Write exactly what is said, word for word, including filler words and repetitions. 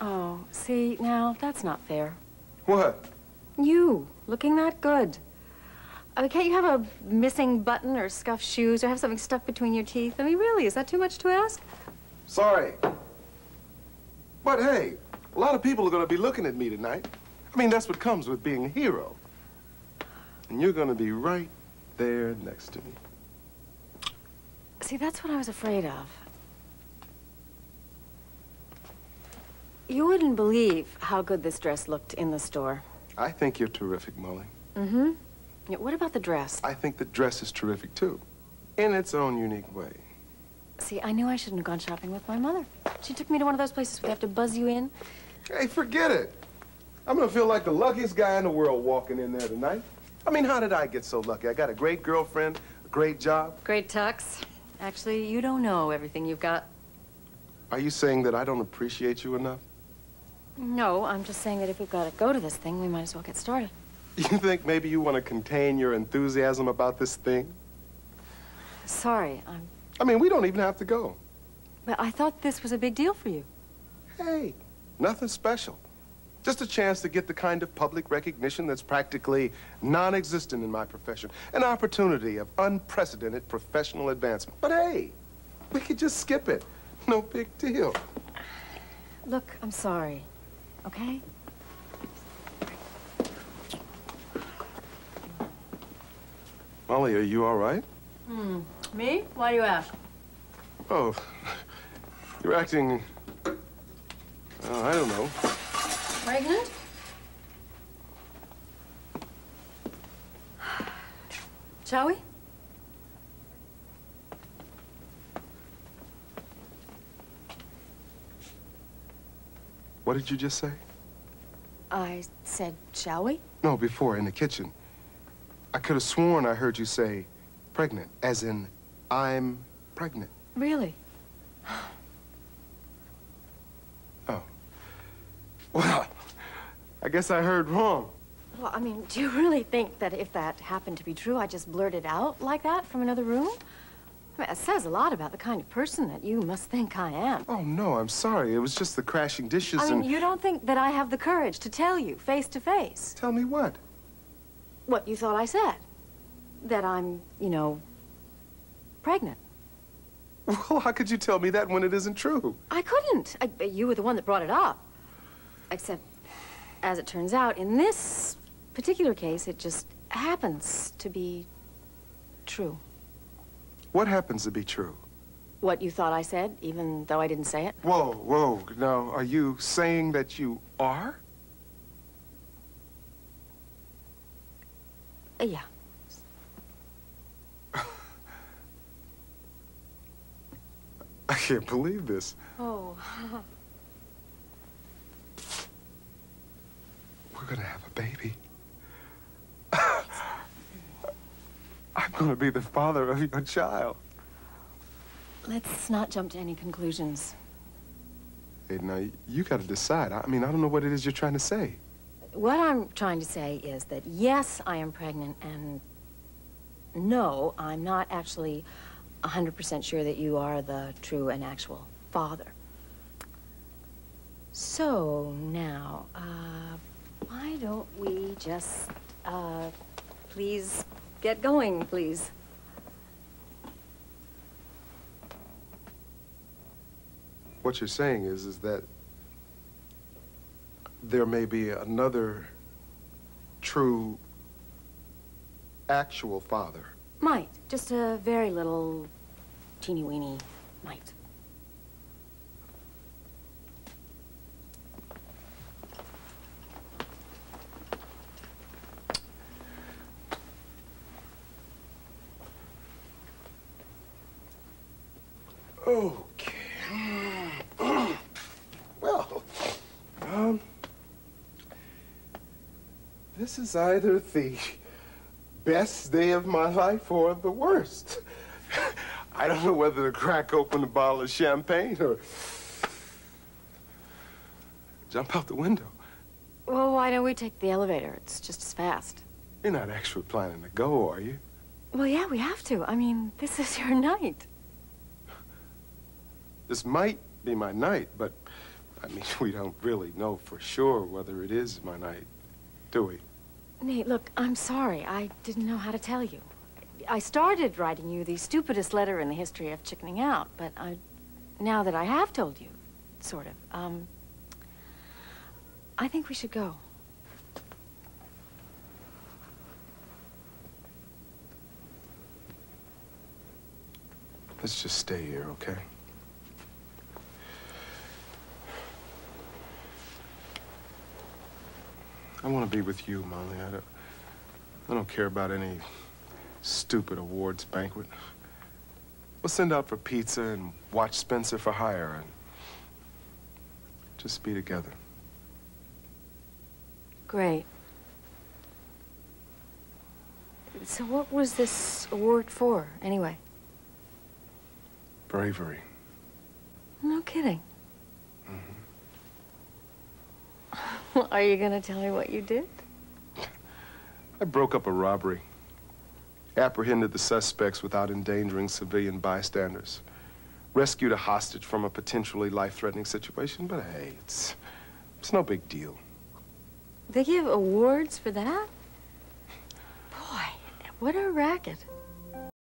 Oh, see, now, that's not fair. What? You, looking that good. I mean, can't you have a missing button or scuffed shoes or have something stuck between your teeth? I mean, really, is that too much to ask? Sorry. But hey, a lot of people are going to be looking at me tonight. I mean, that's what comes with being a hero. And you're going to be right there next to me. See, that's what I was afraid of. You wouldn't believe how good this dress looked in the store. I think you're terrific, Molly. Mm-hmm. Yeah, what about the dress? I think the dress is terrific, too, in its own unique way. See, I knew I shouldn't have gone shopping with my mother. She took me to one of those places where they have to buzz you in. Hey, forget it. I'm gonna feel like the luckiest guy in the world walking in there tonight. I mean, how did I get so lucky? I got a great girlfriend, a great job. Great tux. Actually, you don't know everything you've got. Are you saying that I don't appreciate you enough? No, I'm just saying that if we've got to go to this thing, we might as well get started. You think maybe you want to contain your enthusiasm about this thing? Sorry, I'm... I mean, we don't even have to go. But I thought this was a big deal for you. Hey, nothing special. Just a chance to get the kind of public recognition that's practically non-existent in my profession. An opportunity of unprecedented professional advancement. But hey, we could just skip it. No big deal. Look, I'm sorry, okay? Molly, are you all right? Hmm. Me? Why do you ask? Oh, you're acting... Uh, I don't know. Pregnant? Shall we? What did you just say? I said, shall we? No, before, in the kitchen. I could have sworn I heard you say pregnant, as in, I'm pregnant. Really? Oh. Well, I guess I heard wrong. Well, I mean, do you really think that if that happened to be true, I just blurted out like that from another room? I mean, it says a lot about the kind of person that you must think I am. Oh, no, I'm sorry. It was just the crashing dishes and... I mean, you don't think that I have the courage to tell you face to face? Tell me what? What you thought I said. That I'm, you know, pregnant. Well, how could you tell me that when it isn't true? I couldn't. I, you were the one that brought it up. Except, as it turns out, in this particular case, it just happens to be true. What happens to be true? What you thought I said, even though I didn't say it. Whoa, whoa. Now, are you saying that you are? Uh, yeah. I can't believe this. Oh. We're gonna have a baby. I'm gonna be the father of your child. Let's not jump to any conclusions. Hey, now, you gotta decide. I mean, I don't know what it is you're trying to say. What I'm trying to say is that, yes, I am pregnant, and no, I'm not actually one hundred percent sure that you are the true and actual father. So now, uh, why don't we just, uh, please get going, please? What you're saying is, is that there may be another true, actual father. Might. Just a very little, teeny-weeny might. Okay. Well, um, this is either the best day of my life or the worst. I don't know whether to crack open a bottle of champagne or jump out the window. Well, why don't we take the elevator? It's just as fast. You're not actually planning to go, are you? Well, yeah, we have to. I mean, this is your night. This might be my night, but I mean, we don't really know for sure whether it is my night, do we? Nate, look, I'm sorry. I didn't know how to tell you. I started writing you the stupidest letter in the history of chickening out, but I, now that I have told you, sort of, um, I think we should go. Let's just stay here, okay? I want to be with you, Molly. I don't, I don't care about any stupid awards banquet. We'll send out for pizza and watch Spencer for Hire and just be together. Great. So what was this award for, anyway? Bravery. No kidding. Mm-hmm. Are you gonna tell me what you did? I broke up a robbery. Apprehended the suspects without endangering civilian bystanders. Rescued a hostage from a potentially life-threatening situation, but hey, it's, it's no big deal. They give awards for that? Boy, what a racket.